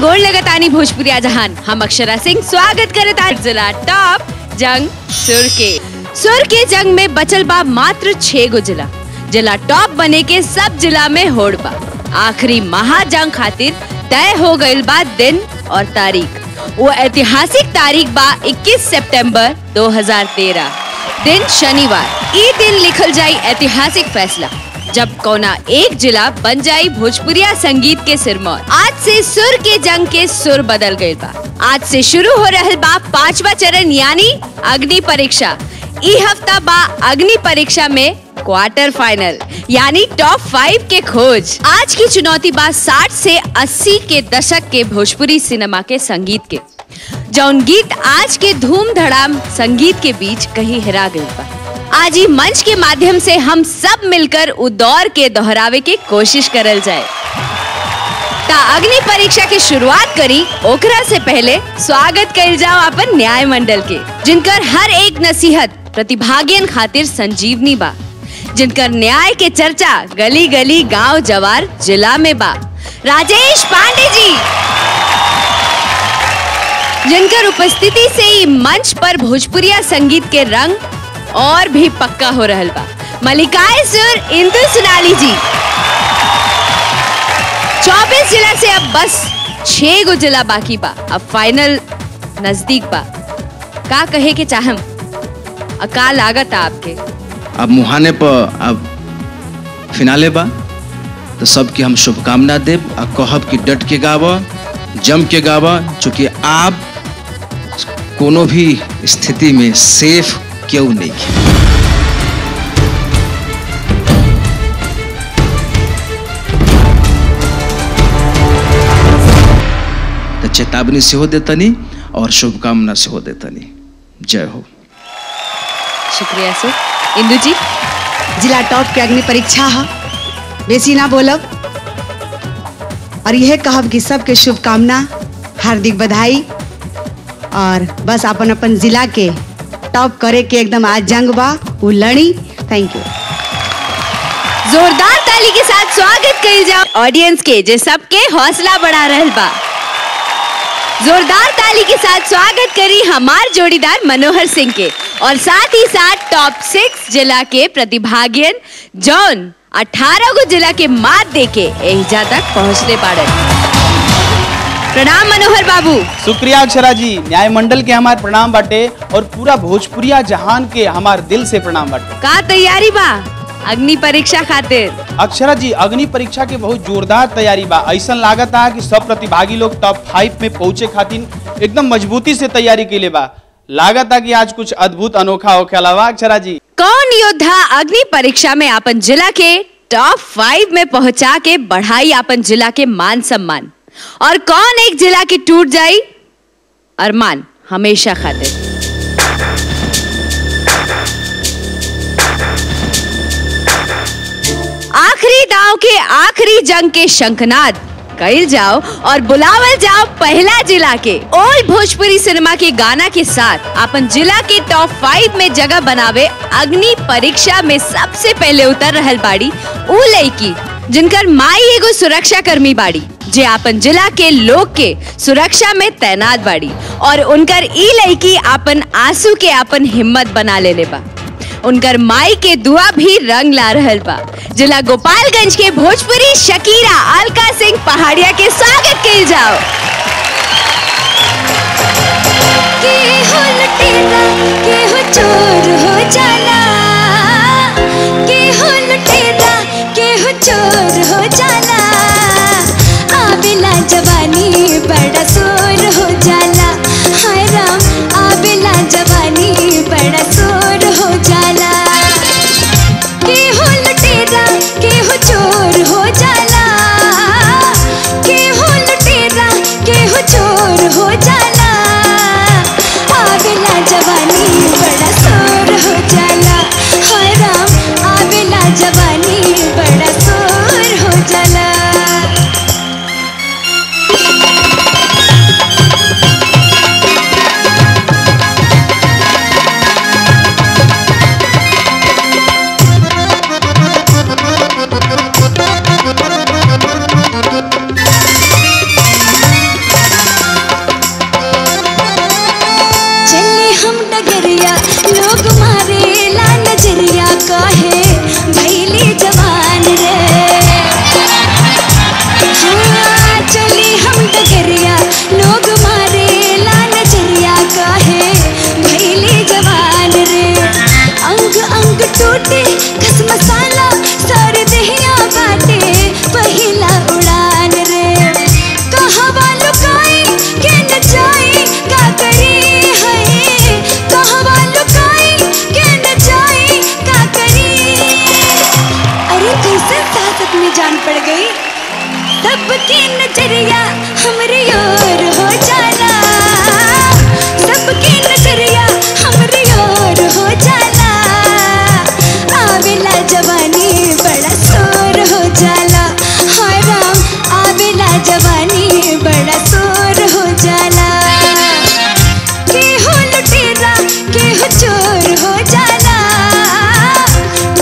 गोल लगतानी भोजपुरी जहान हम अक्षरा सिंह स्वागत करता जिला टॉप जंग सुर के जंग में बचल बा मात्र 6 गो जिला टॉप बने के सब जिला में होड़ बा। आखिरी महाजंग खातिर तय हो गई बा दिन और तारीख। वो ऐतिहासिक तारीख बा 21 सितंबर 2013 दिन शनिवार। ये दिन लिखल जाये ऐतिहासिक फैसला जब कोना एक जिला बन जाई भोजपुरिया संगीत के सिरमौर। आज से सुर के जंग के सुर बदल गए बा। आज से शुरू हो रहा बा 5वां चरण यानी अग्नि परीक्षा। ई हफ्ता बा अग्नि परीक्षा में क्वार्टर फाइनल यानी टॉप 5 के खोज। आज की चुनौती बा 60 से 80 के दशक के भोजपुरी सिनेमा के संगीत के, जौन गीत आज के धूम धड़ाम संगीत के बीच कहीं हिरा गए बा। आज ही मंच के माध्यम से हम सब मिलकर उ दौर के दोहरावे की कोशिश करल जाए। ता अग्नि परीक्षा की शुरुआत करी ओकरा से पहले स्वागत कर जाओ अपन न्याय मंडल के, जिनकर हर एक नसीहत प्रतिभागियन खातिर संजीवनी बा, जिनकर न्याय के चर्चा गली गली गांव जवार जिला में बा। राजेश पांडे जी, जिनकर उपस्थिति से ही मंच पर भोजपुरिया संगीत के रंग और भी पक्का हो रहल बा। मलिकाए सुर इंदु सुनाली जी, 24 जिला से अब बस 6 गो जिला बाकी बा। अब फाइनल नजदीक बा। का कहे के चाहम, अकाल लागत आपके अब मुहाने पर अब फिनाले बा। तो सबके हम शुभकामना देव और कहब कि डट के गावा, जम के गावा, चूँकि आप कोनो भी स्थिति में सेफ क्यों नहीं। तो चेतावनी से हो देतनी और शुभकामना से हो देतनी। जय हो। शुक्रिया सर। इंदु जी, जिला टॉप के अग्नि परीक्षा है, बेसी ना बोलब और यह कहब कि सबके शुभकामना, हार्दिक बधाई और बस अपन अपन जिला के टॉप करे के एकदम आज जंग बा उ लड़ी। Thank you. जोरदार ताली के साथ स्वागत करी जाओ ऑडियंस के, जे सबके हौसला बढ़ा रहल बा। जोरदार ताली के साथ स्वागत करी हमार जोड़ीदार मनोहर सिंह के और साथ ही साथ टॉप 6 जिला के प्रतिभागियन जॉन 18 गो जिला के मात देके एहिजा तक पहुँचले पाड़न। प्रणाम मनोहर बाबू। शुक्रिया अक्षरा जी। न्याय मंडल के हमारे प्रणाम बाटे और पूरा भोजपुरिया जहान के हमारे दिल से प्रणाम बाटे। का तैयारी बा अग्नि परीक्षा खातिर? अक्षरा जी, अग्नि परीक्षा के बहुत जोरदार तैयारी बा। ऐसा लागत आ कि सब प्रतिभागी लोग टॉप 5 में पहुँचे खातिर एकदम मजबूती से तैयारी के लिए बा। लागत आ कि आज कुछ अद्भुत अनोखा होके अलावा। अक्षरा जी, कौन योद्धा अग्नि परीक्षा में अपन जिला के टॉप 5 में पहुँचा के बढ़ाई अपन जिला के मान सम्मान और कौन एक जिला की टूट जाई अरमान हमेशा खातिर। आखिरी दांव के आखिरी जंग के शंखनाद कइल जाओ और बुलावल जाओ पहला जिला के। ओल्ड भोजपुरी सिनेमा के गाना के साथ अपन जिला के टॉप 5 में जगह बनावे अग्नि परीक्षा में सबसे पहले उतर रहल बाड़ी उ लड़की जिनकर माई एगो सुरक्षा कर्मी बाड़ी, जे अपन जिला के लोग के सुरक्षा में तैनात बाड़ी और उनकर ई लड़की अपन आंसू के अपन हिम्मत बना लेले बा। उनकर माई के दुआ भी रंग ला रहल बा। जिला गोपालगंज के भोजपुरी शकीरा अलका सिंह पहाड़िया के स्वागत कइल जाओ। केहू चोर हो जाला, केहू लुटेरा, केहू चोर हो जाला, आबेला जवानी बड़ा शोर हो जाला, हाय राम आबेला जवानी बड़ा शोर हो जाला, केहू लुटेरा, केहू चोर हो जाला, केहू लुटेरा, केहू चोर हो जाला, आबेला जवानी बड़ा शोर हो जाला, हाय राम आबेला जवानी बड़ा शोर हो जाला। नजरिया लोग मारेला नजरिया कहे भैली जवान रे हाँ चली हम डगरिया लोग मारेला नजरिया कहे भैली जवान रे अंग अंग टूटे खस मसाला सर दहिया बाटे पहिला उड़ान रे कहवा लुकाई के न जाई का करी जान पड़ गई सबकी नजरिया हमरे ओर हो जाला सबकी नजरिया हमरे ओर हो जाला आवेला जवानी बड़ा शोर हो जाला हाय राम आवेला जवानी बड़ा शोर हो जाला केहू लुटेरा केहू चोर हो जाला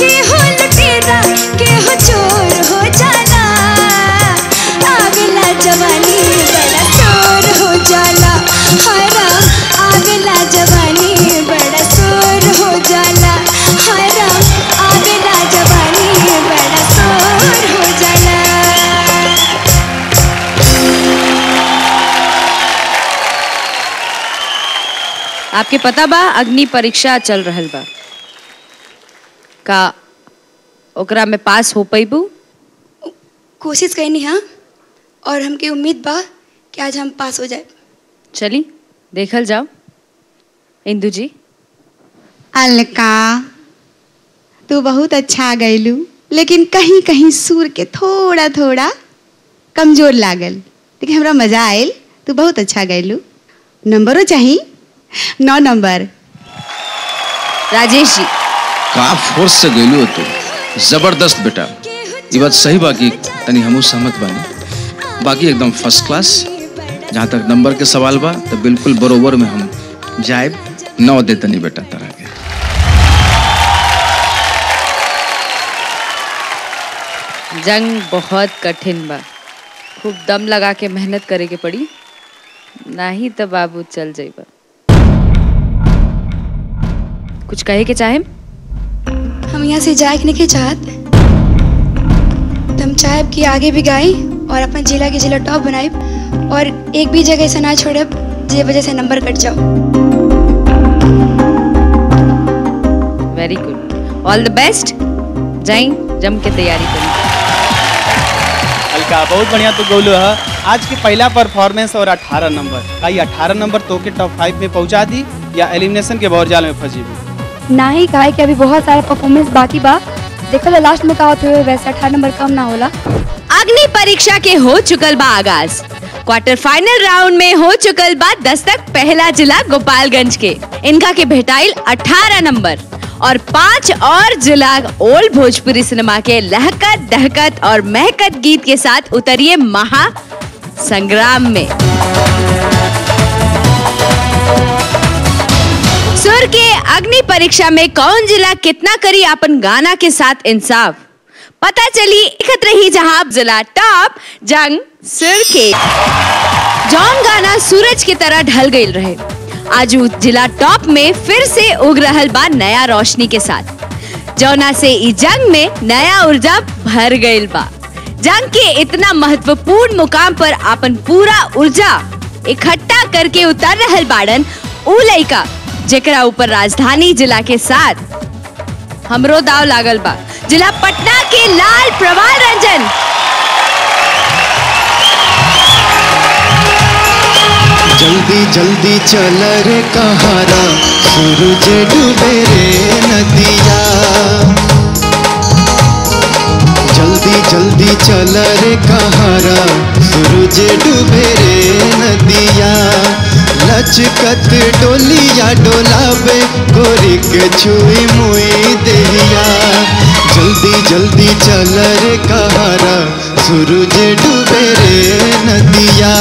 केहू लुटेरा केहू चोर आपके पता बा अग्नि परीक्षा चल रहल बा का ओकरा में पास हो पैबू कोशिश कईनी हाँ और हमके उम्मीद बा कि आज हम पास हो जाए। चली देखल जाओ। इंदु जी अलका तू बहुत अच्छा गईलू लेकिन कहीं कहीं सुर के थोड़ा थोड़ा कमजोर लागल लेकिन हमरा मजा आयल तू बहुत अच्छा गईलू। नंबरों चाहिए 9 नंबर। राजेश जी का फोर्स से गईलू तो जबरदस्त बेटा ये बात सही बाकी तनी हमू सहमत बानी बाकी एकदम फर्स्ट क्लास। जहाँ तक नंबर के सवाल बा तो बिल्कुल बरोबर में हम जायब 9 दे तनी बेटा तरह के। जंग बहुत कठिन बा खूब दम लगा के मेहनत करे के पड़ी नहीं तो बाबू चल जाइबा। कुछ कहे के चाहे हम यहाँ से जाए के चाहत तुम चाहे कि आगे भी गाई और अपन जिला के जिला टॉप बनाए और एक भी जगह से ना छोड़े जे वजह से नंबर कट जाओ। Very good all the best जाई जम के तैयारी करी। अलका बहुत बढ़िया तो गोलू है आज की पहला परफॉर्मेंस और 18 नंबर आई 18 नंबर तो के टॉप 5 में पहुँचा दी या एलिमिनेशन के भौरजाल में फंसी ना ही कहा कि अभी बहुत सारा परफॉर्मेंस बाकी बा देखो लो लास्ट में का होते हुए वैसे 18 नंबर कम ना होला। अग्नि परीक्षा के हो चुकल बा आगाज क्वार्टर फाइनल राउंड में हो चुकल बा दस्तक पहला जिला गोपालगंज के इनका के भेटाइल 18 नंबर और 5 और जिला ओल्ड भोजपुरी सिनेमा के लहकत दहकत और महकत गीत के साथ उतरिए महा संग्राम में। सुर के अग्नि परीक्षा में कौन जिला कितना करी अपन गाना के साथ इंसाफ पता चली एकत्र ही जहां जिला टॉप जंग सुर के जौन गाना सूरज की तरह ढल गई रहे आज जिला टॉप में फिर से उग रहल बा नया रोशनी के साथ जौना से इस जंग में नया ऊर्जा भर गई बा। जंग के इतना महत्वपूर्ण मुकाम पर अपन पूरा ऊर्जा इकट्ठा करके उतर रहल बाड़न उ लइका जेकरा ऊपर राजधानी जिला के साथ हमरो दाव लागल बा जिला पटना के लाल प्रवाल रंजन। जल्दी जल्दी चल रे कहारा सूरज डूबे रे नदिया जल्दी जल्दी चल रे कहारा सूरज डूबे रे नदिया लचकत डोलिया डोलाबे गोरी के छुई मुई देहिया जल्दी जल्दी चल रे कहारा सूरज डूबे रे नदिया।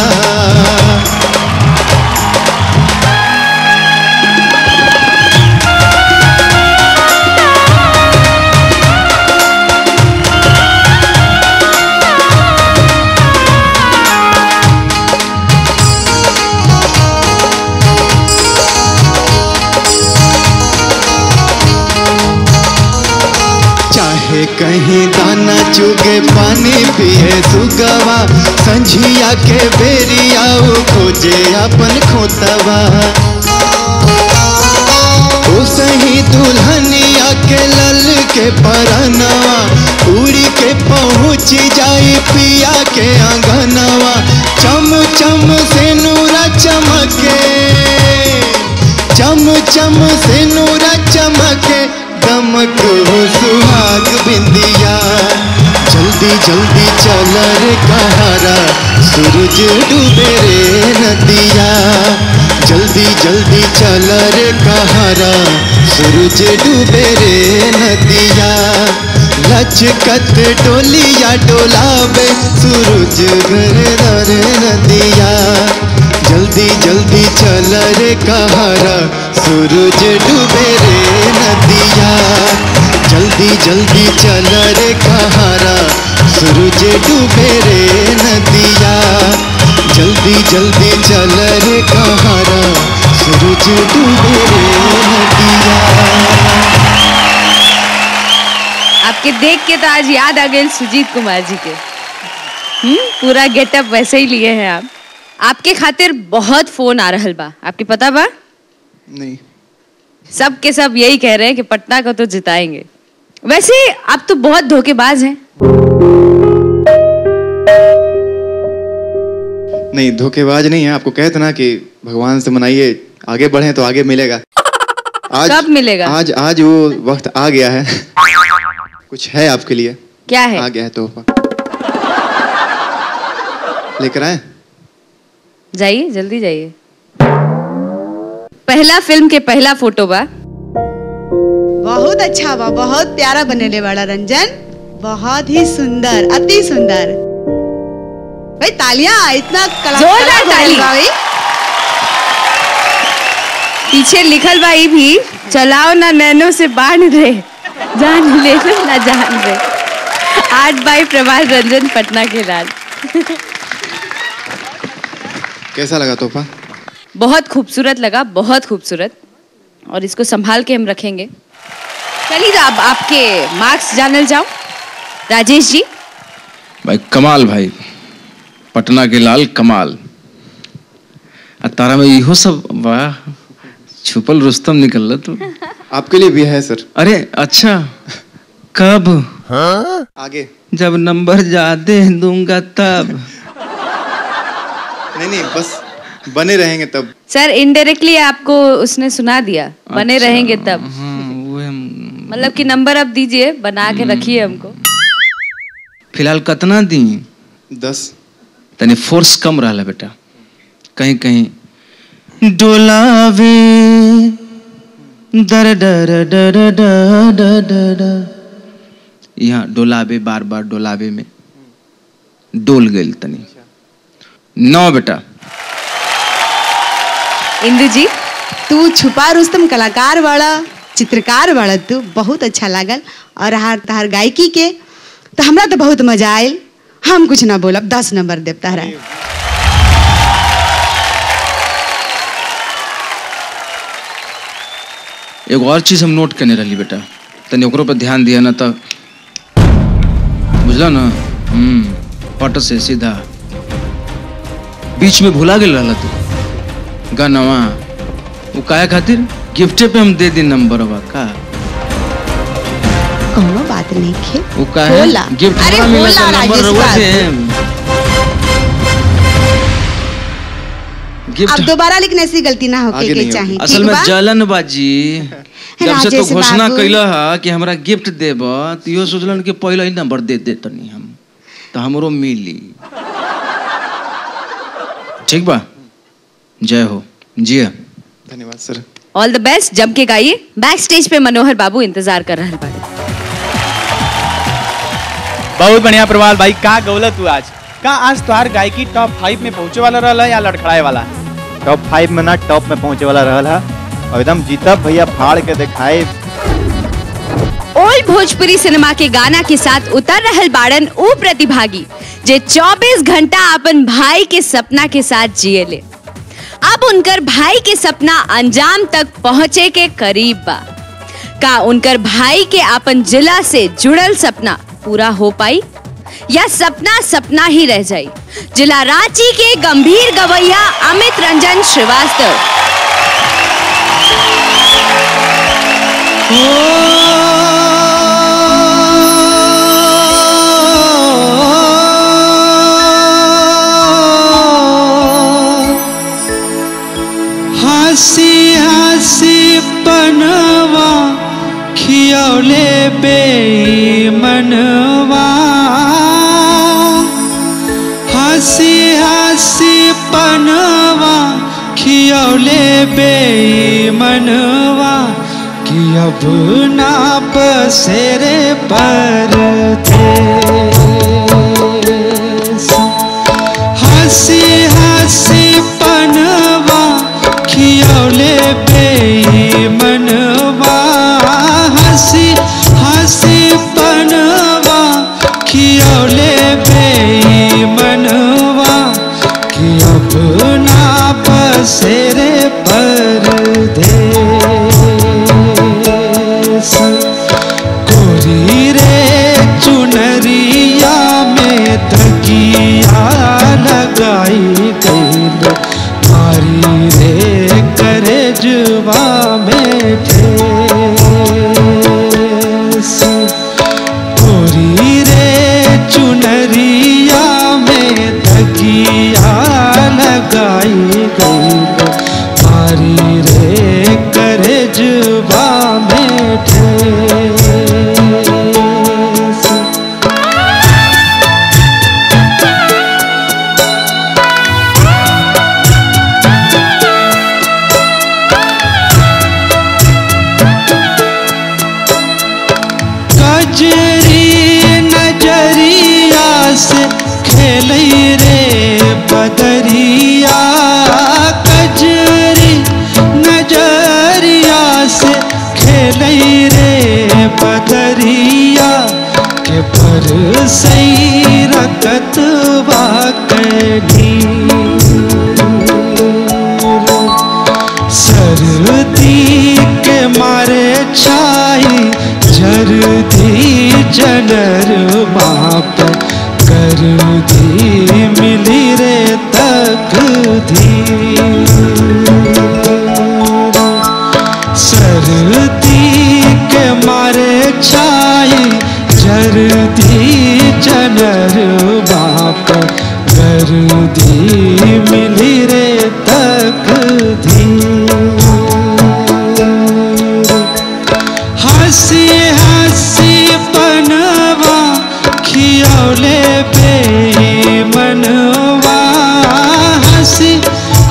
रहे कहीं दाना चुगे पानी पिए सुगवा संझिया के बेरिया खोजे अपन खोतवा तो सही दुल्हनिया के लल के परनवा उड़ी के पहुँच जाई पिया के आंगनवा चम चम से नूरा चमके चम चम से नूरा चमके दमक हो सुहाग बिंदिया जल्दी जल्दी चल रे कहारा सूरज डूबे रे नदिया जल्दी जल्दी चल रे कहारा सूरज डूबे रे नदिया लचकत डोलिया डोलावे सूरज घर नदिया जल्दी जल्दी चल रे कहारा सूरज डूबे रे नदिया जल्दी जल्दी चल रे कहारा सूरज डूबे रे नदिया जल्दी जल्दी चल रे कहारा सूरज डूबे रे नदिया। आपके देख के तो आज याद आ गए सुजीत कुमार जी के। पूरा गेटअप वैसे ही लिए हैं आप। आपके खातिर बहुत फोन आ रहल बा, आपके पता बा? नहीं। सब के सब यही कह रहे हैं कि पटना को तो जिताएंगे। वैसे आप तो बहुत धोखेबाज हैं। नहीं, धोखेबाज नहीं है। आपको कहते ना कि भगवान से मनाइए, आगे बढ़े तो आगे मिलेगा। सब मिलेगा। आज वो वक्त आ गया है। कुछ है आपके लिए। क्या है? आ गया है तोहफा। लेकर आए? जाइए, जल्दी जाइए। पहला फिल्म के पहला फोटो बा। बहुत अच्छा बा, बहुत प्यारा बनेले वाला रंजन, बहुत ही सुंदर, अति सुंदर। भाई तालियां, इतना जोरदार ताली। पीछे लिखल भाई भी चलाओ ना नैनो से बांध दे, जान ले ना जान दे। आर्ट बाय प्रवाल रंजन, पटना के लाल। कैसा लगा तोहफा? बहुत खूबसूरत लगा, बहुत खूबसूरत, और इसको संभाल के हम रखेंगे। चलिए अब आपके मार्क्स जानल जाओ। राजेश जी भाई, कमाल भाई, पटना के लाल, कमाल। तारा में इहो सब वाह, छुपल रुस्तम निकल। तो आपके लिए भी है सर। अरे अच्छा, कब? हाँ? आगे जब नंबर ज्यादा दूंगा तब। नहीं, बस बने रहेंगे तब। सर इनडायरेक्टली आपको उसने सुना दिया, बने अच्छा, रहेंगे तब। मतलब कि नंबर आप दीजिए, बना के रखिए हमको। फिलहाल कितना दी? 10। तने फोर्स कम रहा बेटा, कहीं कहीं डोलावे डर डर डर डर डर, यहाँ डोलावे बार बार डोलावे में डोल गई तनी। 9 बेटा। इंदु जी, तू छुपा रुस्तम कलाकार वाला, चित्रकार वाला, तू बहुत अच्छा लागल। और हर तहार गायकी के तो हमरा तो बहुत मजा आयल। हम कुछ ना बोलब, 10 नंबर देव तहरा। एक और चीज हम नोट करने रही बेटा, तने ओकरो पर ध्यान दिया ना तो बुझला ना। पट से सीधा बीच में भुला गया रहला तू गानवा। वो काया खातिर गिफ्टे पे हम दे दी नंबर वा का। कोनो बात नहीं खे, वो काया गिफ्ट वाला मिला नंबर वा से। अब दोबारा लेकिन ऐसी गलती ना हो के चाहिए। असल में जलनबाजी जब से तो घोषणा कैला है कि हमरा गिफ्ट देबो, तो यो सोचलन कि पहला ही नंबर दे दे तनी हम, तो हमरो मिली। ठीक बा, जय हो। जी हां, धन्यवाद सर। ऑल द बेस्ट, जम के गाइए। बैक स्टेज पे मनोहर बाबू इंतजार कर रहे हैं। बहुत बढ़िया प्रवाल भाई, का गौलत हुआ आज का। आज तोहार गायकी टॉप 5 में पहुंचे वाला रहला या लड़खड़ाए वाला? टॉप 5 में ना, टॉप में पहुंचे वाला रहला। और एकदम जीता भैया, फाड़ के दिखाए। ओल्ड भोजपुरी सिनेमा के गाना के साथ उतर रहल बाड़न ऊ प्रतिभागी जे 24 घंटा अपन भाई के सपना के साथ जिए ले। अब उनकर भाई के सपना अंजाम तक पहुंचे के करीब बा। का उनकर भाई के अपन जिला से जुड़ल सपना पूरा हो पाई या सपना सपना ही रह जाई। जिला रांची के गंभीर गवैया अमित रंजन श्रीवास्तव। हंसी हंसी बनवा खियौले बेईमनवा, हंसी हंसी बनवा खियौले बेईमनवा कि अब ना बसेरे पर थे। हंसी हंसी बनवा खियौले बेईमनवा, हंसी हंसी बनवा खियौले बेईमनवा कि अब ना बसेरे पर थे। गोरी रे चुनरिया में तकिया लगाई गई लो, मारी रे करेजुआ में ठेस। गोरी रे चुनरिया में तकिया लगाई गई लो, मारी रे करेजुआ में ठेस। बदरिया कजरी नजरिया से खेलई रे बदरिया के पर सही रकत वाकली, सरदी के मारे छाई झरदी जनर माप कर दी मिली रे तक दी। सरदी के मारे छाई जरदी जनर बाप कर दी मिली रे तक दी। हंसी हंसी बनवा खियौले बेईमनवा, हंसी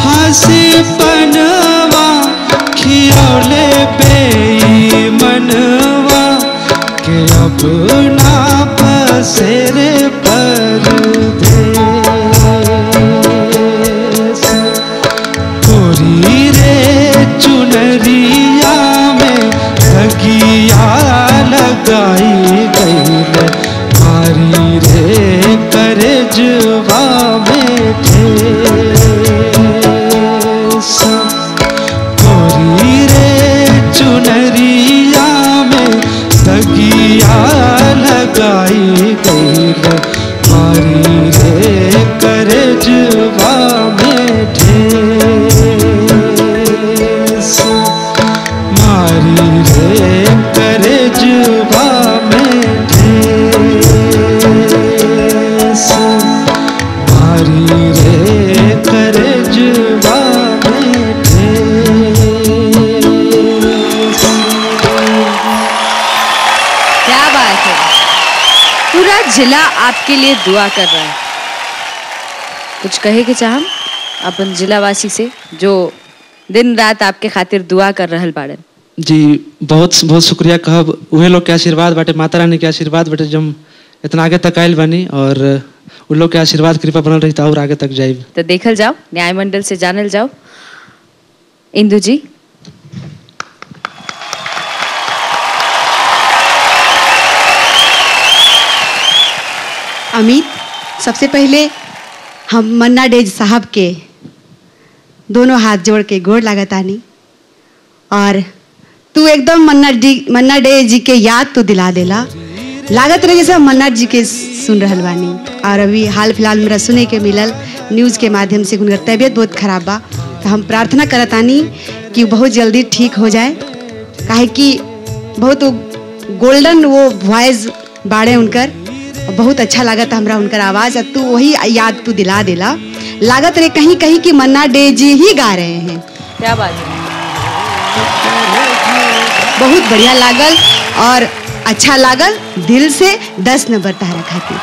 हंसी बनवा खियौले बेईमनवा के अब ना बसेरे परदेस। गोरी रे चुनरिया में तकिया लगाई गई रे, मारी रे करेजुआ में ठेस। गोरी रे चुनरिया में तकिया लगाई गई रे, मारी रे करेजुआ में ठेस, मारी रे करेजुआ में जिला आपके लिए दुआ कर रहा है। कुछ कहे के चाहम अपन जिलावासी से जो दिन रात आपके खातिर दुआ कर रहल बाड़े? जी बहुत बहुत शुक्रिया कहब। उहे लोग के आशीर्वाद बाटे, माता रानी के आशीर्वाद बाटे जम इतना आगे तक आयल बनी, और उन लोग के आशीर्वाद कृपा बनल रही और आगे तक जाए। तो देखल जाओ, न्याय मंडल से जानल जाओ। इंदु जी अमित, सबसे पहले हम मन्ना डे साहब के दोनों हाथ जोड़ के गोड़ लागतानी और तू एकदम मन्ना डे जी के याद तो दिला देला। लागत रहे जैसा मन्ना जी के सुन रहल बानी। और अभी हाल फिलहाल मेरा सुने के मिलल न्यूज़ के माध्यम से उनका तबीयत बहुत खराब बा, तो हम प्रार्थना करतानी कि बहुत जल्दी ठीक हो जाए, काहे कि बहुत गोल्डन वो वॉइस बाड़े उनकर, बहुत अच्छा लागत हमरा उनकर आवाज़। अब तू वही याद तू दिला देला। लागत रहे कहीं कहीं कि मन्ना डे जी ही गा रहे हैं। क्या बात है, बहुत बढ़िया लागल और अच्छा लागल। दिल से 10 नंबर तारा खाती।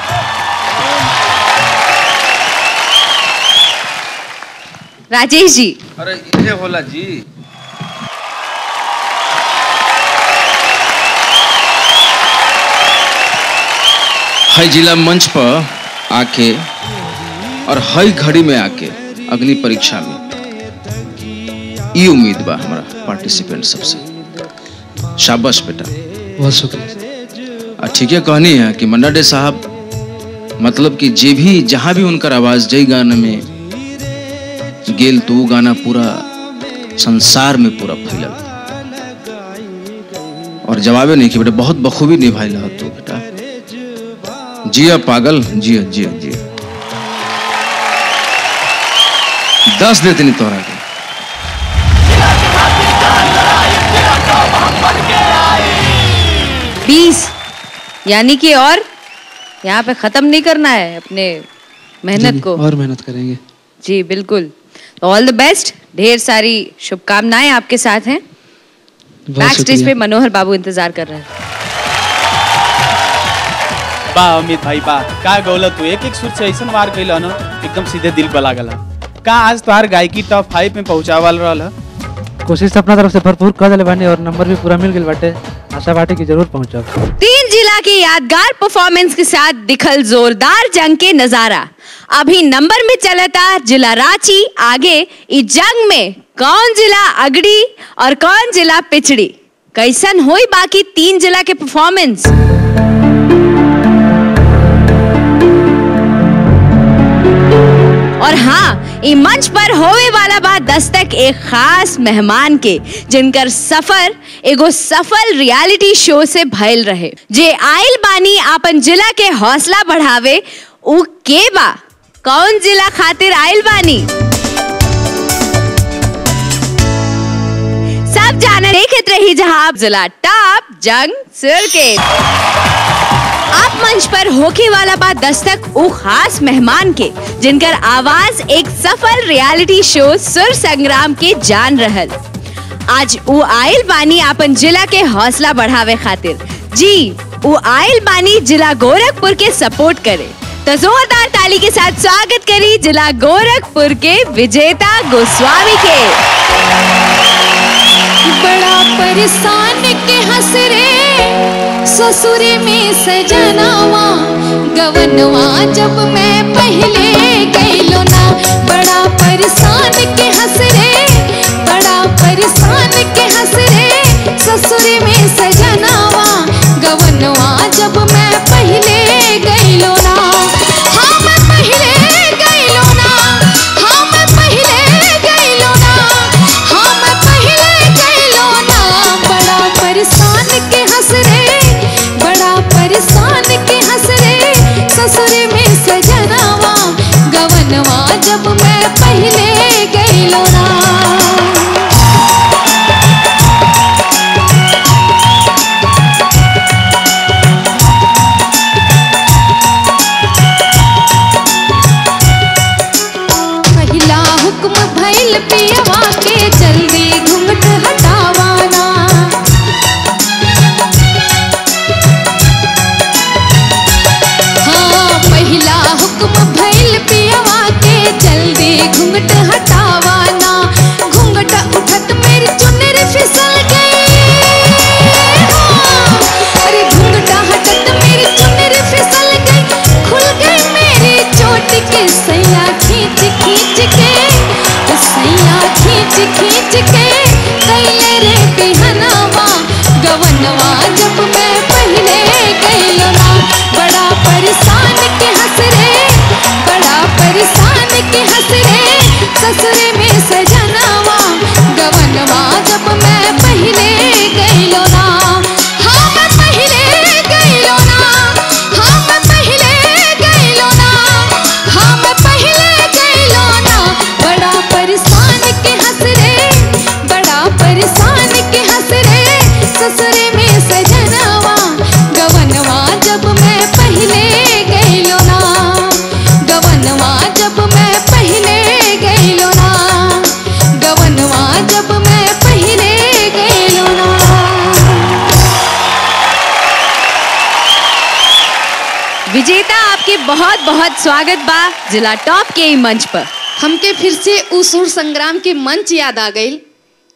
राजेश जी, अरे ये होला जी, हई जिला मंच पर आके और हई घड़ी में आके अगली परीक्षा में ये उम्मीद बा हमारा पार्टिसिपेंट सबसे। शाबाश बेटा, बहुत शुक्रिया। ठीक है, कहनी है कि मन्ना डे साहब मतलब कि जे भी जहाँ भी उनका आवाज़ जई गाना में गेल तो वो गाना पूरा संसार में पूरा फैलल। और जवाबे नहीं कि बेटा बहुत बखूबी निभाई रहा तू बेटा। जिया पागल, जिया जिया जिया। 10 देते नहीं तोरा के। यानी कि और यहाँ पे खत्म नहीं करना है अपने मेहनत को, और मेहनत करेंगे जी, बिल्कुल। ऑल द बेस्ट, ढेर सारी शुभकामनाएं आपके साथ हैं। बैक स्टेज पे मनोहर बाबू इंतजार कर रहे हैं। वाह अमित भाई वाह, का गौला तू, एक एक सुर से ऐसा वार कइल न एकदम सीधे दिल पर लागल। का आज तुम्हार गायकी टॉप 5 में पहुंचावल रहल। कोशिश अपना तरफ से भरपूर कर देले बानी और नंबर भी पूरा मिल गेल बाटे। आशा बाटे की जरूर पहुंचा। 3 जिला की यादगार परफॉर्मेंस के साथ दिखल जोरदार जंग के नजारा। अभी नंबर में चलता जिला रांची। आगे इस जंग में कौन जिला अगड़ी और कौन जिला पिछड़ी, कैसन होई बाकी 3 जिला के परफॉर्मेंस। और हाँ, इस मंच पर होवे वाला बात दस्तक एक खास मेहमान के, जिनकर सफर एगो सफल रियलिटी शो से भयल रहे, जे आइल बानी अपन जिला के हौसला बढ़ावे। उ के बा, कौन जिला खातिर आइल बानी सब जाने। देखत रही जहां जिला टॉप जंग सिरके। आप मंच पर होके वाला बात दस्तक वो खास मेहमान के, जिनकर आवाज एक सफल रियलिटी शो सुर संग्राम के जान रहल। आज वो आयल बानी अपन जिला के हौसला बढ़ावे खातिर। जी, वो आयल बानी जिला गोरखपुर के सपोर्ट करे। तो जोरदार ताली के साथ स्वागत करी जिला गोरखपुर के विजेता गोस्वामी के। बड़ा परेशान के हंस रे ससुरे में सजनावा गवनवा जब मैं पहले गईलो ना। बड़ा परेशान के हंसरे, बड़ा परेशान के हंसरे ससुरे में सजनावा गवनवा जब मैं पहले गईलो ना। हाँ मैं पहले गईलो ना, हाँ मैं पहले गईलो ना, हाँ मैं पहले गईलो ना। बड़ा परेशान के हंसरे, परेशान के हंसरे ससुरे में सजनावा गवनवा जब मैं पहले गईलो ना। पहला हुक्म भइल पियवा के जल्दी घूंघट हटावाना। घूंघट हटावाना, घूंघट उठत मेरी चुनर फिसल गई। अरे घूंघट हटत मेरी चुनर फिसल गई। खुल गई मेरी चोट के सैया खींच खींच के, सैया खींच खींच के कैले रे बिहनावा गवनवा जब मैं पहले गईलो ना। बड़ा परेशान के हंस रे, बड़ा परेशान के हंस रे। ससुर में सजनावा गवनवा जब मैं पहले गईलो ना, गवनवा जब मैं पहले गईलो ना, गवनवा जब मैं पहले गईलो ना। विजेता आपके बहुत बहुत स्वागत बा जिला टॉप के मंच पर। हमके फिर से उ सुर संग्राम के मंच याद आ गई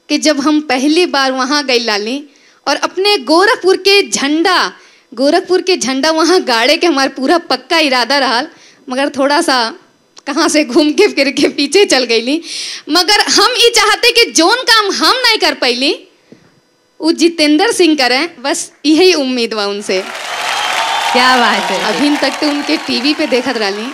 कि जब हम पहली बार वहाँ गई लाली और अपने गोरखपुर के झंडा वहाँ गाड़े के हमारा पूरा पक्का इरादा रहा, मगर थोड़ा सा कहाँ से घूम के फिर के पीछे चल गई ली। मगर हम ये चाहते कि जोन काम हम नहीं कर पैली वो जितेंद्र सिंह करें, बस यही उम्मीद बा उनसे। क्या बात है, अभी तक तो उनके टीवी पे देखत रही,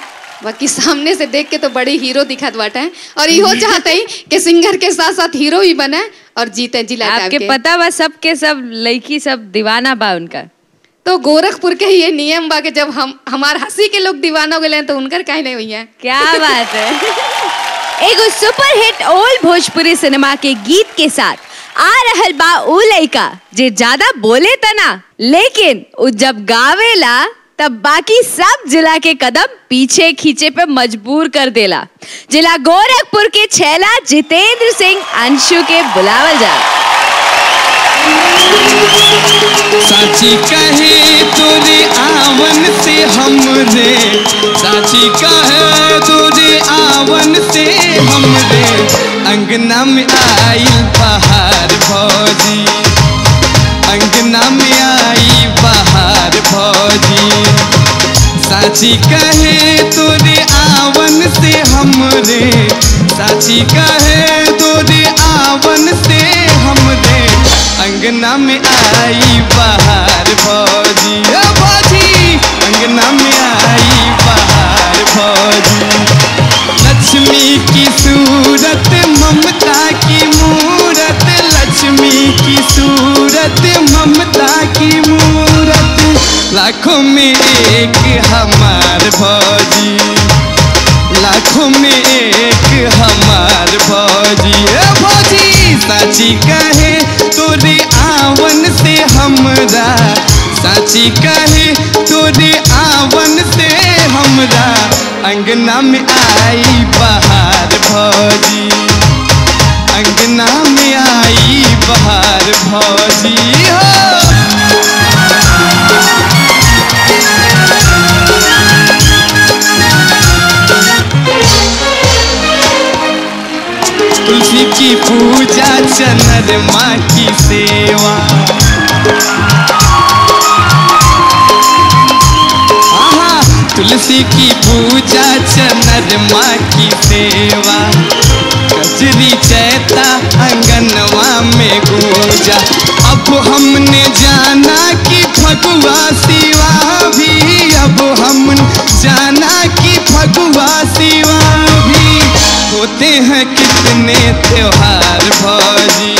बाकी सामने से देख के तो बड़े हीरो दिखत बाटे और इहो चाहते ही कि सिंगर के साथ साथ हीरो भी बने और जीते जिला आपके पता बा सबके सब लड़की सब दीवाना बा उनका। तो गोरखपुर के ये नियम बा कि जब हम हमार हंसी के लोग दीवाना हो गए तो उनका कहीं नहीं हुई है। क्या बात है। एगो सुपरहिट ओल्ड भोजपुरी सिनेमा के गीत के साथ आ रहल बा उ लड़का जे ज्यादा बोले तना लेकिन उ जब गावेला तब बाकी सब जिला के कदम पीछे खींचे पे मजबूर कर देला। जिला गोरखपुर के छेला जितेंद्र सिंह अंशु के बुलावल जा। साची कहे तुझे आवन से हमरे, साची कहे तुझे आवन से हमरे, अंगना में आई बाहर भौजी, अंगना में आई बाहर भौजी, साची कहे तोरे आवन से हमरे, साची कहे तोरे आवन से हमरे, अंगना में आई बाहर भौजी, भौजी अंगना में आई बाहर भौजी। लक्ष्मी की सूरत ममता की मूरत, लक्ष्मी की सूरत ममता की मूरत, लाखों में एक हमार भौजी, लाखों में एक हमार भौजी। भौजी साची कहे तोरे आवन से हमरा, साची कहे तोरे आवन से हमरा, अंगना में आई बाहर भौजी, अंगना में आई बाहर भौजी। तुलसी की पूजा चनर माँ की सेवा, तुलसी की पूजा चनर माँ की सेवा, कजरी चैता अंगनवा में गूंजा, अब हमने जाना कि फगुआ सिवा भी, अब हम जाना कि फगुआ सिवा भी, होते हैं कितने त्योहार भौजी,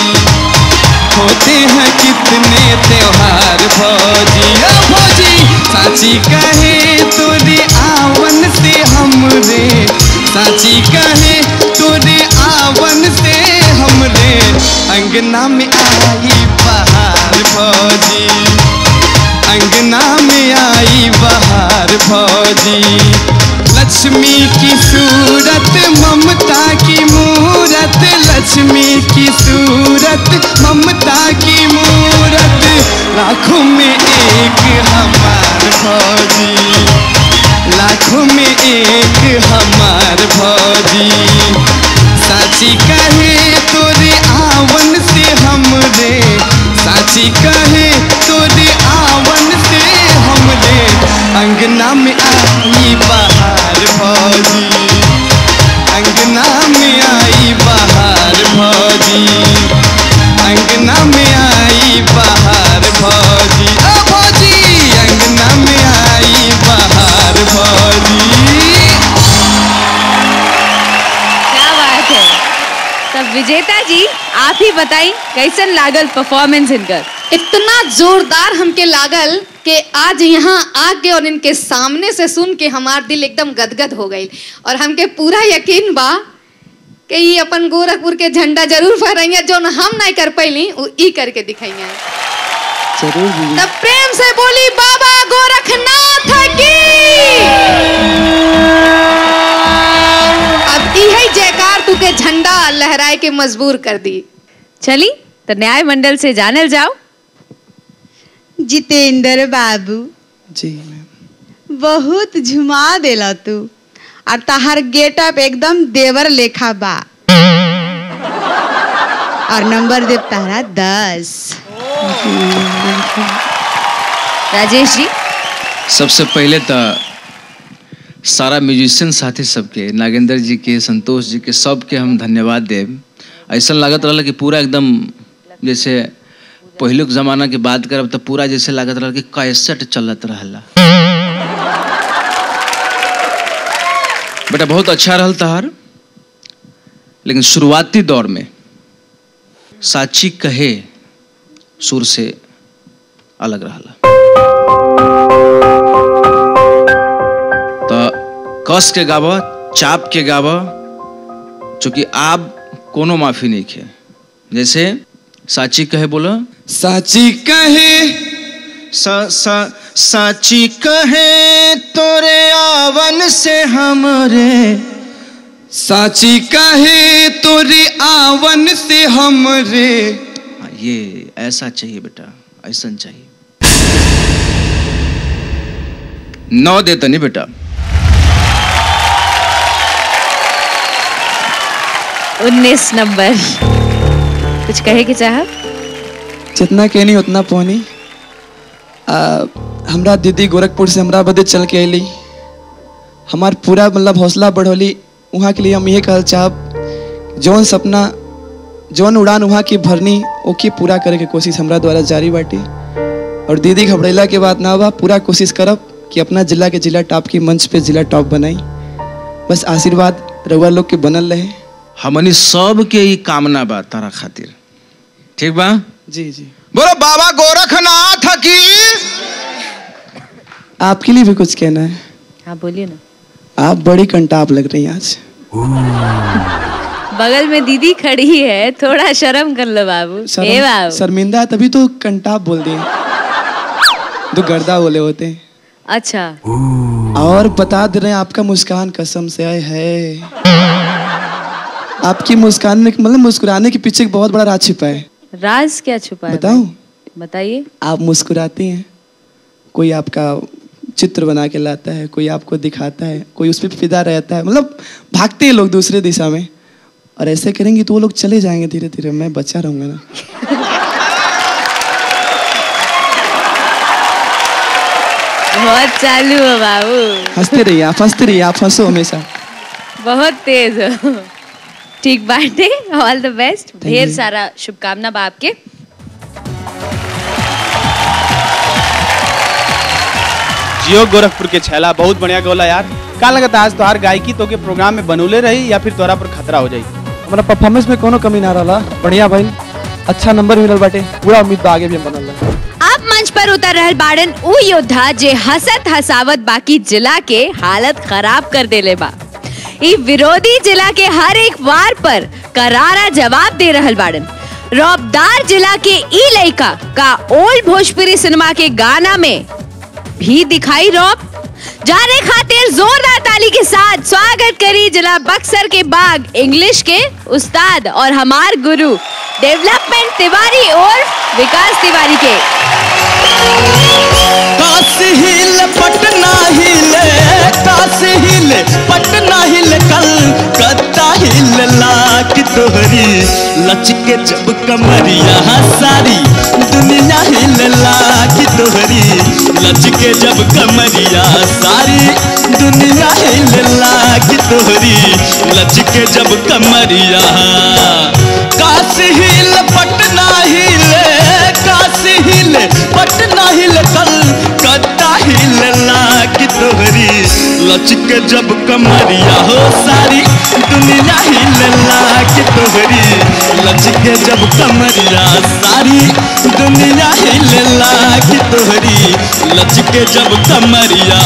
होते हैं कितने त्योहार भौजी। भौजी साची कहे तोरे आवन से हमरे, साची कहे तोरे आवन से हमरे, अंगना में आई बाहर भौजी, अंगना में आई बाहर भौजी। लक्ष्मी की सूरत ममता की मूरत, लक्ष्मी की सूरत ममता की मूरत, लाखों में एक हमार भौजी, लाखों में एक हमार भौजी। साची कहे तोरे आवन से हमरे, साची कहे तोरे आवन से हमरे, अंगना में आई बाहर भौजी, अंगना में आई बाहर भौजी, अंगना में आई बाहर भौजी, भौजी अंगना में आई बाहर भौजी। क्या बात है। तब विजेता जी आप ही बताइए कैसन लागल परफॉर्मेंस इनका? इतना जोरदार हमके लागल कि आज यहाँ आके और इनके सामने से सुन के हमार दिल एकदम गदगद हो गई और हमके पूरा यकीन बा कि ये अपन गोरखपुर के झंडा जरूर फहराइए, जो हम नहीं कर पैली वो ई करके दिखाइए। जरूर। तब प्रेम से बोली बाबा गोरखनाथ की। अब यही जयकार तू के झंडा लहराए के मजबूर कर दी। चली तो न्याय मंडल से जानल जाओ। जितेंद्र बाबू जी मैम बहुत झुमा देला तू और तहार गेटअप एकदम देवर लेखा बा और नंबर दे तारा 10। राजेश जी सबसे पहले तो सारा म्यूजिशियन साथी सबके नागेंद्र जी के संतोष जी के सबके हम धन्यवाद देव। ऐसा लागत रहा कि पूरा एकदम जैसे पहले के जमाना की बात करब तो पूरा जैसे लागत रहा कि कैसेट चलत रहला। बेटा बहुत अच्छा रहल तहार। लेकिन शुरुआती दौर में साची कहे सुर से अलग रहला तो कस के गावा चाप के गावा चूँकि आप कोनो माफी नहीं है। जैसे साची कहे बोला साची कहे सा सा साची कहे तोरे आवन से हमरे साची कहे तोरे आवन से हमरे। ये ऐसा चाहिए बेटा ऐसा चाहिए। 9 देता नहीं बेटा। नंबर कुछ कहे कि चाह जितना के नहीं उतना पौनी। हमरा दीदी गोरखपुर से हमरा बदे चल के अली हमार पूरा मतलब हौसला बढ़ोली। वहाँ के लिए हम ये कहल चाहब जौन सपना जौन उड़ान वहाँ की भरनी ओके पूरा करे के कोशिश हमरा द्वारा जारी बाटी। और दीदी घबरेला के बात ना बा पूरा कोशिश करब कि अपना जिला के जिला टॉप की मंच पे जिला टॉप बनाई। बस आशीर्वाद रउआ लोग के बनल रहे। हमनी सब के ही कामना बा तारा खातिर। ठीक बा जी जी बोलो बाबा गोरखनाथ की। आपके लिए भी कुछ कहना है। हाँ बोलिए ना। आप बड़ी कंटाप लग रही हैं आज। बगल में दीदी खड़ी है थोड़ा शर्म कर लो बाबू। शर्मिंदा तभी तो कंटाप बोल दिए तो गर्दा बोले होते। अच्छा और बता दे रहे हैं आपका मुस्कान कसम से आए है। आपकी मुस्कान मतलब मुस्कुराने के पीछे एक बहुत बड़ा राज छिपा है। राज क्या छुपा है बताओ? बताइए। आप मुस्कुराती हैं कोई आपका चित्र बना के लाता है कोई आपको दिखाता है कोई उस पर फिदा रहता है मतलब भागते हैं लोग दूसरे दिशा में। और ऐसे करेंगी तो वो लोग चले जाएंगे धीरे धीरे। मैं बचा रहूँगा ना। बहुत चालू हो बाबू। हंसते रहिए आप हंसते रहिए आप हंसो हमेशा। बहुत तेज हो। ठीक बात है। All the best. ढेर सारा शुभकामना बाप के। जियो गोरखपुर के छैला बहुत बढ़िया गोला यार। का लगता आज तोहार गायकी तो के प्रोग्राम में बनूले रही या फिर तोरा पर खतरा हो जाये? हमारा परफॉर्मेंस में कोनो कमी ना रहा। बढ़िया भाई अच्छा नंबर मिलल बाटे। पूरा उम्मीद आगे भी बनल। आप मंच पर उतर रहे बाड़न ऊ योद्धा जे हसत हसावत बाकी जिला के हालत खराब कर देले बा। ई विरोधी जिला के हर एक वार पर करारा जवाब दे रहल बाड़न। रौबदार जिला के ई लइका का ओल्ड भोजपुरी सिनेमा के गाना में भी दिखाई रौब। जाने खातिर जोरदार ताली के साथ स्वागत करी जिला बक्सर के बाग इंग्लिश के उस्ताद और हमार गुरु डेवलपमेंट तिवारी और विकास तिवारी के। काश हिल पटना हिले काश हिल पटना हिले कलकत्ता हिल लाख तोहरी लचके जब कमरिया सारी दुनिया हिल लाख तोहरी लचके जब कमरिया सारी दुनिया हिल लाख तोहरी लचके जब कमरिया। काश हिल पटना हिले काश हिल पटना हिले कलकत्ता हिल लाख तोहरी लचके जब कमरिया हो सारी दुनिया हिल लाख तोहरी लचके जब कमरिया सारी दुनिया हिल लाख तोहरी लचके जब कमरिया।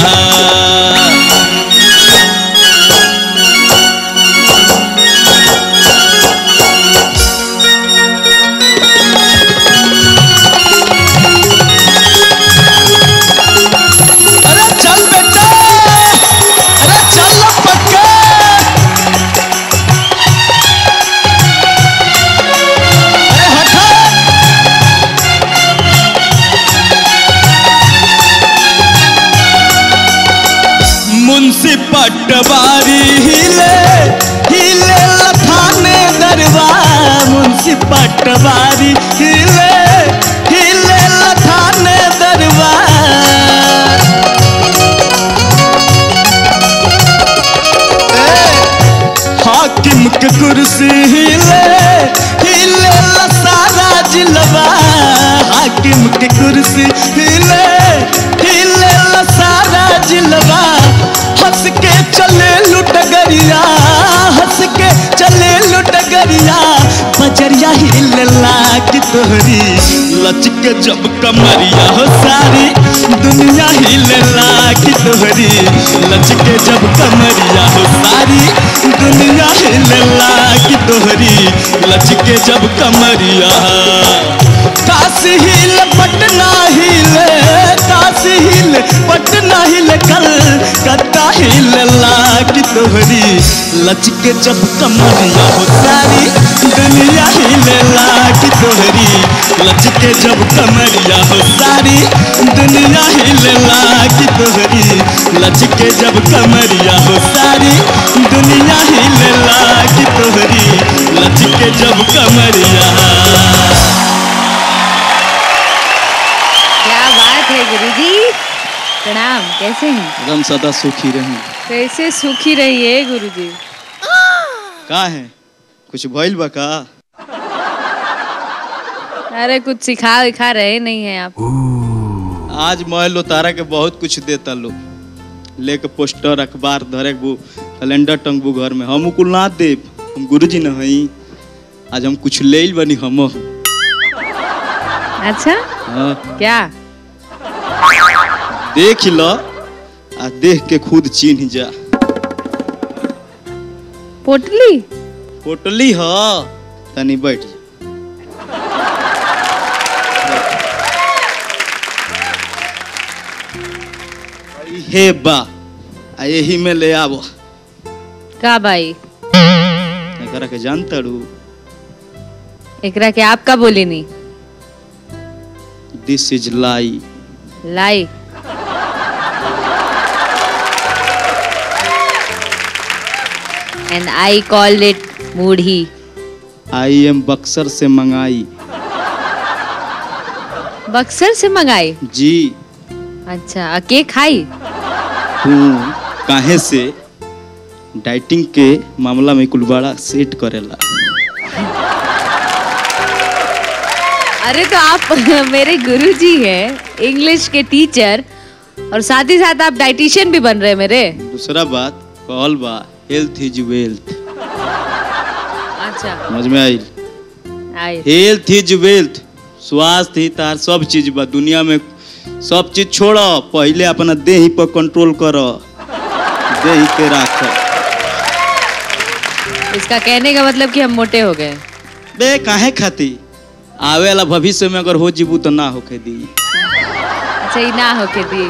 पटवारी हिले हिले लखाने दरबार हाकिम के कुर्सी हिले हिले सारा जिलवा हाकिम के कुर्सी हिले हिले सारा जिलवा हंस के चले लुटगरिया हंस के चले लुटगरिया बजरिया हिले लाग तोहरी लचक जब कमरिया हो सारी दुनिया हिले लाग तोहरी लचक जब कमरिया हो सारी दुनिया हिले लाग तोहरी लचक जब कमरिया काशी हिले पटना हिले काशी हिले पटना हिले कल कत्ता हिले लाग तोहरी लचक जब कमरिया हो सारी दुनिया हिले लाग तोहरी लचके जब कमरिया हो सारी दुनिया हिले लाग तोहरी लचके जब कमरिया हो सारी दुनिया हिले लाग तोहरी लचके जब कमरिया। क्या बात है गुरुजी, प्रणाम। कैसे हैं? एकदम सदा सुखी रहें। कैसे सुखी रहिए गुरुजी? का है कुछ भइल बा का? अरे कुछ सिखा दिखा रहे नहीं है आप। आज मोहल्लो तारा के बहुत कुछ देता लो, लेके पोस्टर अखबार धरे कैलेंडर टंगबू घर में। हम कुल ना देव, हम गुरुजी न हई। आज हम कुछ ले बनी हम। अच्छा हाँ। क्या देख लो, आ देख के खुद चिन्ह जा। पोटली पोटली हो तनी बैठ। हे बा यही में ले आबो का भाई? एकरा के जानता रू, एकरा के आप का बोले नी? This is lie lie. And I called it मूढ़ी। I am बक्सर से मंगाई। बक्सर से मंगाई जी। अच्छा के खाई तू काहे से? डाइटिंग के मामला में कुल बड़ा सेट करेला। अरे तो आप मेरे गुरुजी हैं, इंग्लिश के टीचर, और साथ ही साथ आप डाइटिशियन भी बन रहे मेरे। दूसरा बात कॉल बा हेल्थ इज वेल्थ। अच्छा समझ में आई? आई। हेल्थ इज वेल्थ, स्वास्थ्य ही तार सब चीज बा। दुनिया में सब चीज छोड़, पहले अपना देह पर कंट्रोल करो, देह के रखो। इसका कहने का मतलब कि हम मोटे हो गए बे? काहे खाती आवे वाला भविष्य में अगर हो जीबू तो ना होके दी। अच्छा ही ना होके दी।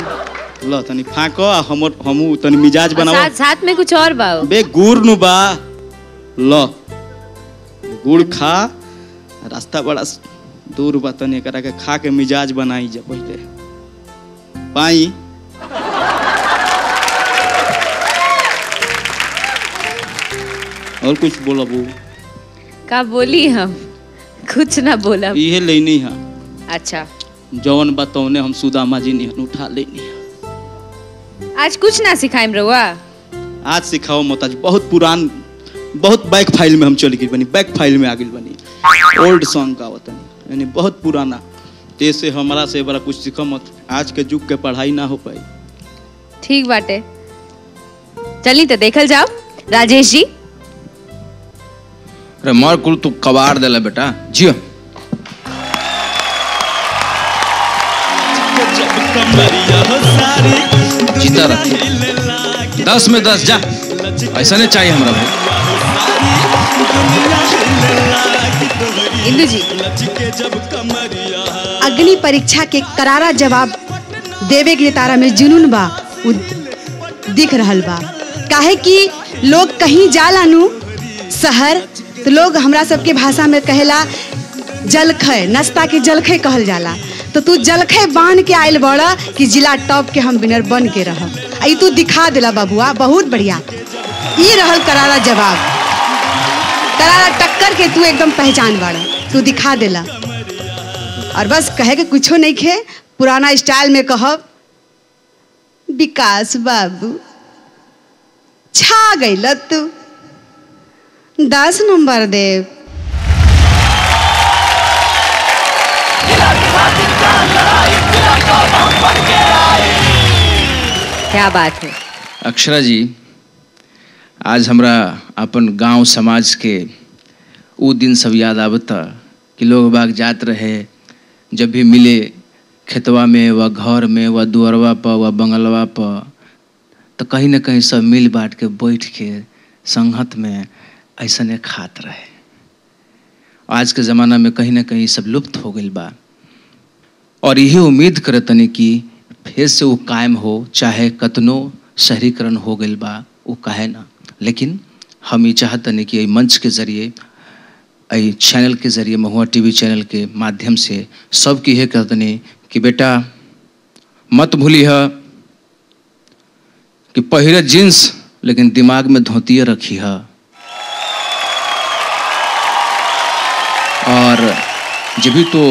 लो तनी फाको आ हमू तनी मिजाज बनाओ। साथ साथ में कुछ और बाओ बे? गुड़ नु बा। लो गुड़ खा, रास्ता बड़ा दूर बा, तनी करा के खा के मिजाज बनाई जा पहले पाई। और कुछ बोला बो? का बोली हम? कुछ ना बोला, ये लेनी है। अच्छा जौन बतौने हम सुदामा जी ने उठा लेनी। आज कुछ ना सिखाएं रहुआ? आज सिखाओ मोताज। बहुत पुरान, बहुत बैक फाइल में हम चली गई बनी, बैक फाइल में आ गई बनी। ओल्ड सॉन्ग का वतन यानी बहुत पुराना। जैसे हमारा से बड़ा कुछ सिखा मत, आज के युग के पढ़ाई ना हो पाई। ठीक बाटे, चली तो देखल जाओ। राजेश जी अरे मार कुल तू कबाड़ देला बेटा। जियो जीता रहे 10 में 10 जा, ऐसा नहीं चाहिए हमरा भाई। इंदु जी अग्नि परीक्षा के करारा जवाब देवे के तारा में जुनून बा दिख रहल बा। काहे कि लोग कहीं जालानू शहर तो लोग हमरा सबके भाषा में कहेला जलखै, नाश्ता के जलखै कहल जाला। तो तू जलखे बांध के आयल बड़ा कि जिला टॉप के हम विनर बन के रह। तू दिखा दिला बाबुआ, बहुत बढ़िया। ये रहल करारा जवाब, करारा टक्कर के तू एकदम पहचान बड़ा। तू दिखा देला और बस कहे के कुछो नहीं खे, पुराना स्टाइल में कहब विकास बाबू छा गई तू 10 नंबर दे। क्या बात है अक्षरा जी, आज हमरा अपन गांव समाज के वो दिन सब याद आवता कि लोग बाग जात रहे, जब भी मिले खेतवा में व घर में व दुअरवा पर व बंगलवा पर, तो कहीं ना कहीं सब मिल बाँट के बैठ के संगत में ऐसने खात रहे। आज के ज़माना में कहीं ना कहीं सब लुप्त हो गई बा, और यही उम्मीद करतनी कि फिर से वो कायम हो, चाहे कतनो शहरीकरण हो गई बा वो कहे ना, लेकिन हम ये चाहतनी कि मंच के जरिए चैनल के जरिए महुआ टीवी चैनल के माध्यम से सबके यह कहतनी कि बेटा मत भूलिह कि पहले जींस लेकिन दिमाग में धोतिया रखी है, और जब भी तो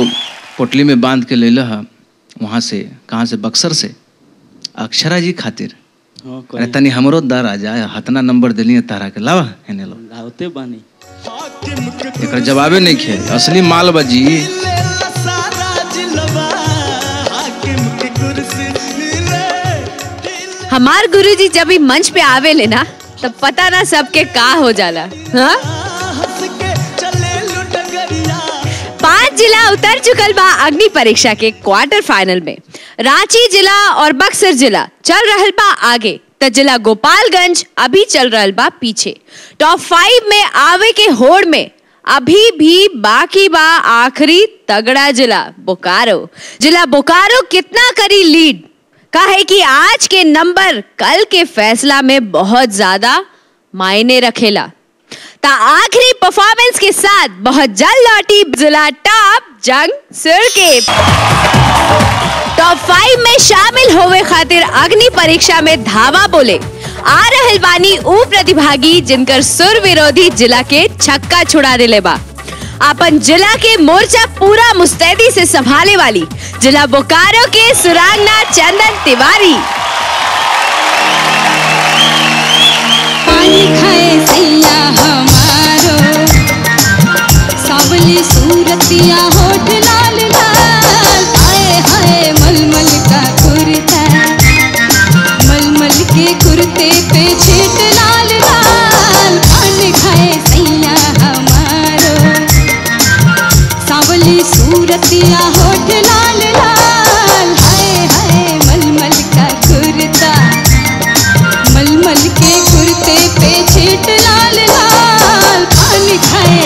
पोटली में बांध के ले लह वहाँ से, कहाँ से, बक्सर से अक्षरा जी खातिर तनी हमरो दर आ जाए, हतना नंबर दिली तारा के लावा एने लो लावते बानी एक जवाबे नहीं खे, असली माल बजी। हमार गुरुजी जब भी मंच पे आवे ले ना तब पता ना सबके का हो जाला। हाँ 5 जिला उतर चुकल बा अग्नि परीक्षा के क्वार्टर फाइनल में। रांची जिला और बक्सर जिला चल रहल बा आगे, तो जिला गोपालगंज अभी चल रहल बा पीछे। टॉप 5 में आवे के होड़ में अभी भी बाकी बा आखिरी तगड़ा जिला बोकारो। जिला बोकारो कितना करी लीड कहे कि आज के नंबर कल के फैसला में बहुत ज्यादा मायने रखेला। आखिरी परफॉर्मेंस के साथ बहुत जल्द लौटी जिला टॉप जंग सिर के। टॉप 5 में शामिल होवे खातिर अग्नि परीक्षा में धावा बोले आ रहल बानी ऊ प्रतिभागी जिनकर सुर विरोधी जिला के छक्का छुड़ा दिले बा। अपन जिला के मोर्चा पूरा मुस्तैदी से संभाले वाली जिला बोकारो के सुरांगना चंदन तिवारी। पानी खाए सिया हमारो सावली सूरतिया होठ लाल लाल, आए हाय मलमल का कुर्ता मलमल के कुर्ते पे छेट लाल लाल। पानी खाए सिया हमारो सावली सूरतिया होठ लाल लाल, आए हाय मलमल का कुर्ता मलमल के कुर्ते पे छेट लाल लाल। पानी खाए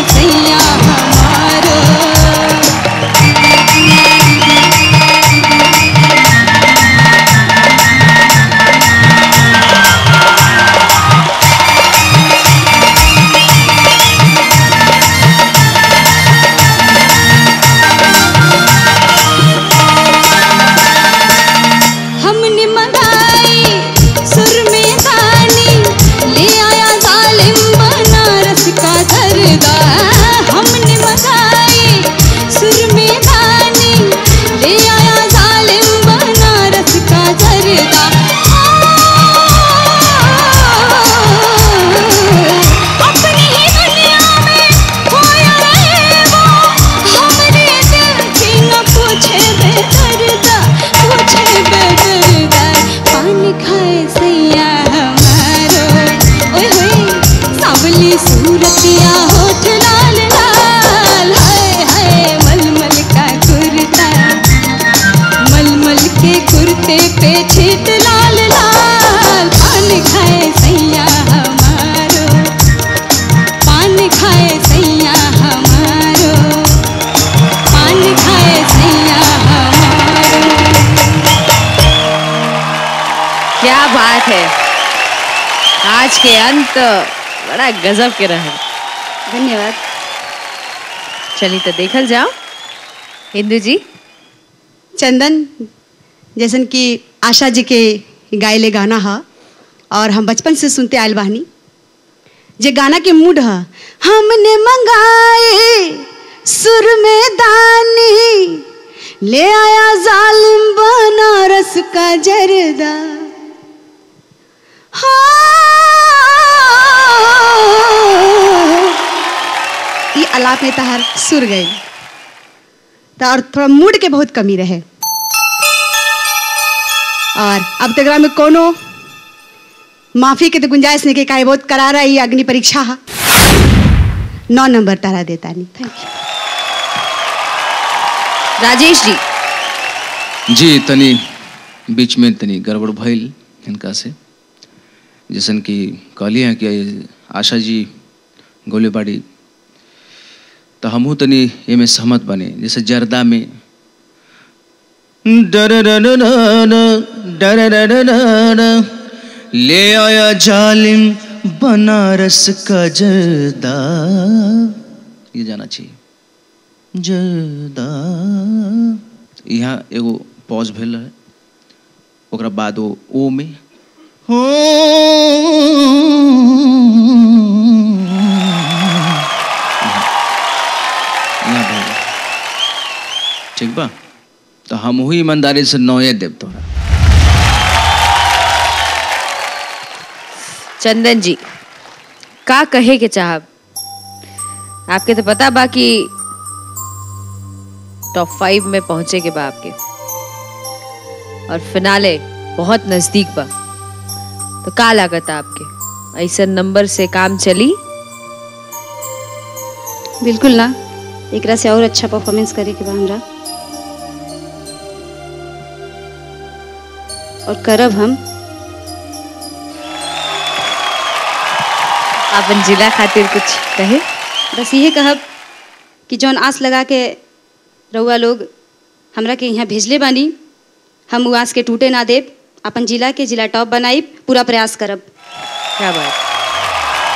सैया हमारो। आज के अंत बड़ा गजब के रहे, धन्यवाद। चलिए तो देखल जाओ इंदु जी। चंदन जैसन कि आशा जी के गायले गाना है और हम बचपन से सुनते आयल बहनी जे गाना के मूड है। हमने मंगाए सुर में दानी ले आया जालिम बनारस का जरदा। ये आलाप में तहार सुर गए और थोड़ा मूड के बहुत कमी रहे। और अब तक में कोनो माफी के तो गुंजाइश नहीं के काहे बहुत करा रहा है अग्नि परीक्षा। 9 नंबर तारा देता नहीं। Thank you Rajesh ji. जी तनी बीच में तनी गड़बड़ भइल हिनका से, जैसन कि कहली है कि आशा जी गोलीबाड़ी, तो हमहू तनी ये में सहमत बने। जैसे जरदा में ले आया जालिम बनारस का जरदा, ये जाना चाहिए जरदा। यहाँ एगो पॉज भेल है, ओकरा बाद वो ओ में हो ठीक बा। तो हम ही ईमानदारी से 9 देव तोरा। चंदन जी का कहे के चाहब, आपके तो पता बाकी टॉप 5 में पहुंचे के बाप के और फिनाले बहुत नजदीक बा, तो का लागत आपके ऐसा नंबर से काम चली? बिल्कुल ना, एकरा से और अच्छा परफॉर्मेंस करे के बा हमरा और करब हम। अपन जिला खातिर कुछ कहे? बस ये कहब कि जौन आस लगा के रउआ लोग हमरा के यहाँ भेजले बानी, हम उस के टूटे ना देब, अपन जिला के जिला टॉप बनाइब, पूरा प्रयास करब। क्या बात,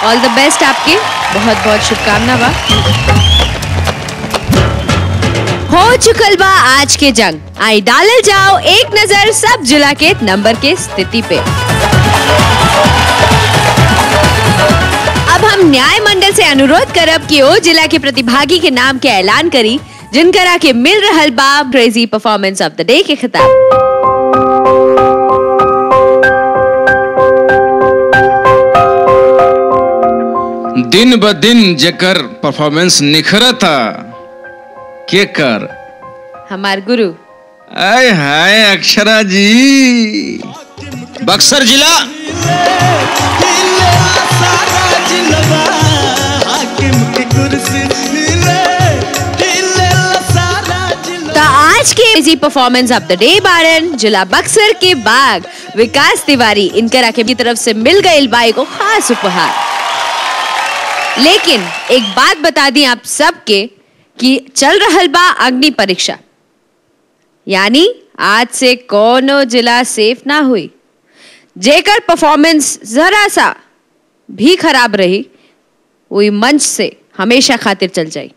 ऑल द बेस्ट आपके, बहुत बहुत शुभकामना बा। हो चुकल बा आज के जंग, आई डालल जाओ एक नजर सब जिला के नंबर के स्थिति पे। अब हम न्याय मंडल से अनुरोध करब कि ओ जिला के प्रतिभागी के नाम के ऐलान करी जिनकरा के मिल रहल बा crazy performance of the day के खिताब। दिन ब दिन जेकर परफॉर्मेंस निखरत के कर हमार गुरु आय हाय अक्षरा जी। बक्सर जिला आज के easy performance of the day बारन जिला बक्सर के बाग विकास तिवारी इनकर आखे की तरफ से मिल गए बाई को खास उपहार। लेकिन एक बात बता दी आप सबके कि चल रहल बा अग्नि परीक्षा, यानी आज से कोनो जिला सेफ ना हुई। जेकर परफॉर्मेंस जरा सा भी खराब रही वही मंच से हमेशा खातिर चल जाए।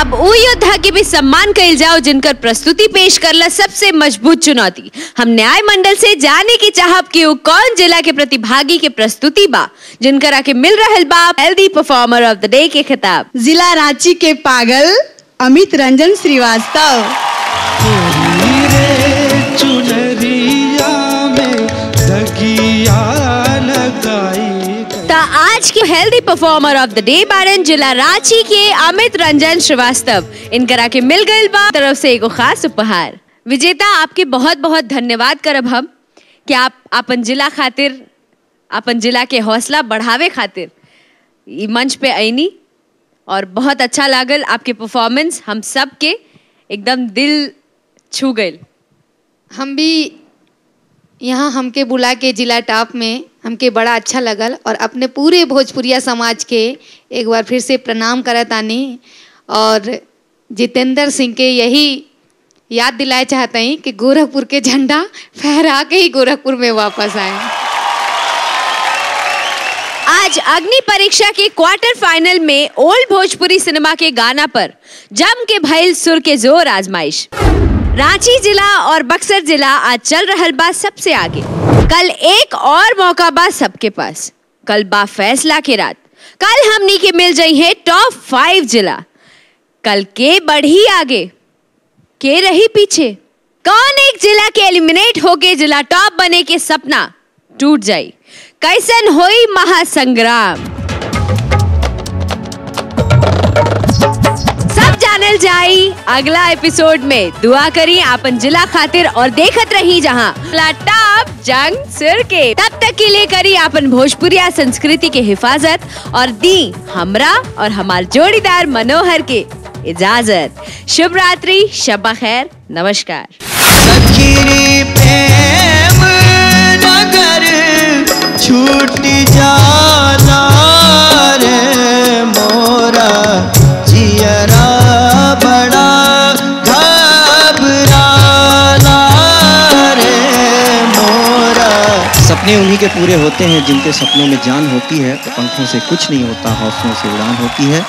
अब उ योद्धा के भी सम्मान कइल जाओ जिनकर प्रस्तुति पेश करला सबसे मजबूत चुनौती। हम न्याय मंडल से जाने की चाहब कि वो कौन जिला के प्रतिभागी के प्रस्तुति बा जिनकर आके मिल रहल बा healthy performer of the day के खिताब। जिला रांची के पागल अमित रंजन श्रीवास्तव। आज के healthy performer of the day बारन जिला रांची के अमित रंजन श्रीवास्तव इनकरा के मिल गए तरफ से एगो खास उपहार। विजेता आपके बहुत बहुत धन्यवाद करब हम कि आप अपन जिला खातिर, अपन जिला के हौसला बढ़ावे खातिर ई मंच पे आईनी और बहुत अच्छा लागल आपके परफॉर्मेंस, हम सब के एकदम दिल छू गए। हम भी यहाँ हमके बुला के जिला टॉप में हमके बड़ा अच्छा लगल और अपने पूरे भोजपुरिया समाज के एक बार फिर से प्रणाम करत आनी और जितेंद्र सिंह के यही याद दिलाए चाहते हैं कि गोरखपुर के झंडा फहरा के ही गोरखपुर में वापस आए। आज अग्नि परीक्षा के क्वार्टर फाइनल में ओल्ड भोजपुरी सिनेमा के गाना पर जम के भइल सुर के जोर आजमाइश। रांची जिला और बक्सर जिला आज चल रहल बा सबसे आगे। कल एक और मौका बा सबके पास, कल बा फैसला के रात। कल हमनी के मिल जाई है टॉप 5 जिला। कल के बढ़ी आगे के रही पीछे, कौन एक जिला के एलिमिनेट होके जिला टॉप बने के सपना टूट जाई। कैसन होई महासंग्राम सब जानल जाई अगला एपिसोड में। दुआ करी आपन जिला खातिर और देखत रही जहां टॉप जंग सिर के। तब तक के लिए करी आपन भोजपुरिया संस्कृति के हिफाजत और दी हमरा और हमार जोड़ीदार मनोहर के इजाजत। शुभ रात्रि, शब खैर, नमस्कार। मगर छूट जाना रे मोरा जियरा बड़ा घबराना रे मोरा। सपने उन्हीं के पूरे होते हैं जिनके सपनों में जान होती है। तो पंखों से कुछ नहीं होता, हौसलों से उड़ान होती है।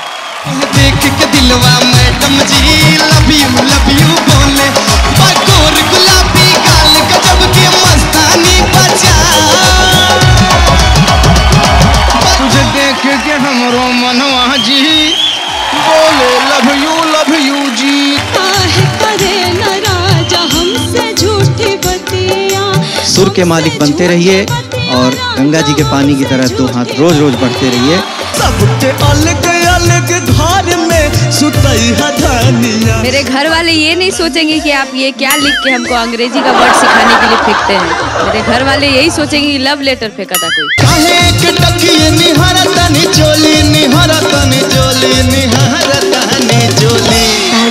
देख के दिलवा मैडम जी लव यू बोले बागोर गुलाबी गाल गजब की मस्तानी बचा। तुझे देख के हमरो मनवा जी बोले लव यू जी। काहे करे न राजा हमसे झूठी बतिया। सुर के मालिक बनते रहिए और गंगा जी के पानी की तरह दो हाथ रोज रोज बढ़ते रहिए। सबके अलग अलग घर में सुतई है धनिया। मेरे घर वाले ये नहीं सोचेंगे कि आप ये क्या लिख के हमको अंग्रेजी का वर्ड सिखाने के लिए फेंकते हैं। मेरे घर वाले यही सोचेंगे कि लव लेटर फेंका था कोई। काहे के तकिए निहरतनी चोली निहरतनी चोली निहरतनी चोली।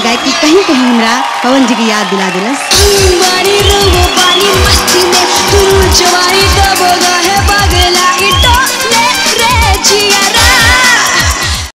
गाय की कहीं कहीं हमरा पवन जी की याद दिला दिला। बारी रंगो बारी मस्ती में तू जवानी दबोगा है बगला इटो ले रे जिया।